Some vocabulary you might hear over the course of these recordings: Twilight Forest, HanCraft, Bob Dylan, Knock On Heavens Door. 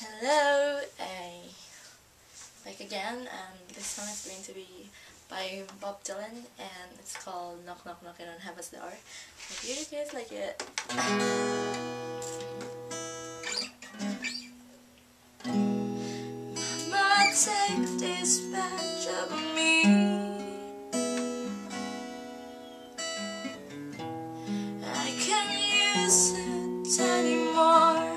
Hello, back again, and this song is going to be by Bob Dylan, and it's called Knock Knock Knock and on Heaven's Door. Hope you guys like it. Take this badge of me, I can't use it anymore.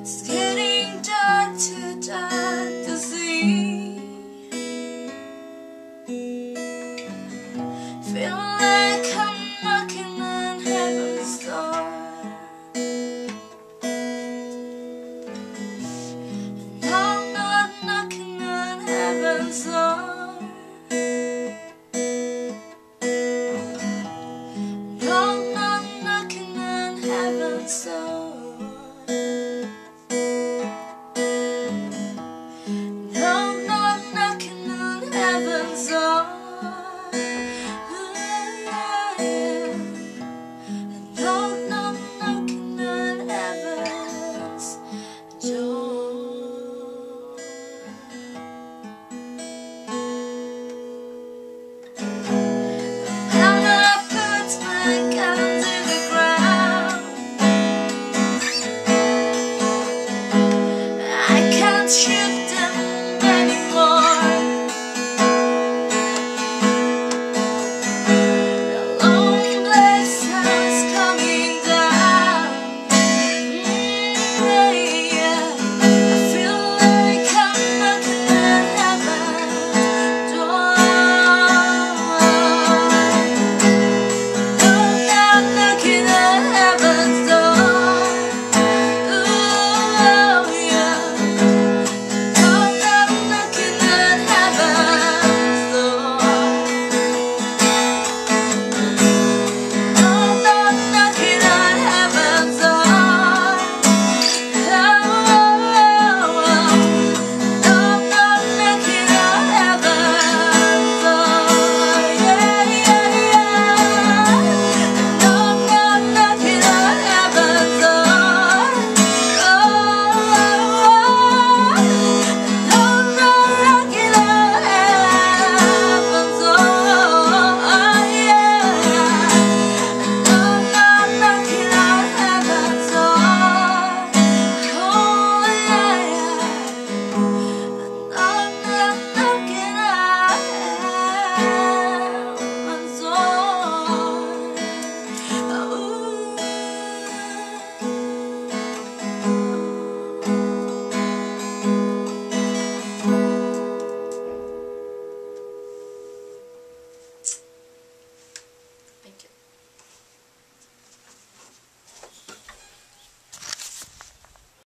It's getting dark, too dark to see. Feeling